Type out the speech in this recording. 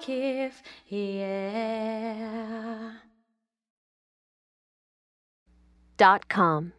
Give, yeah.com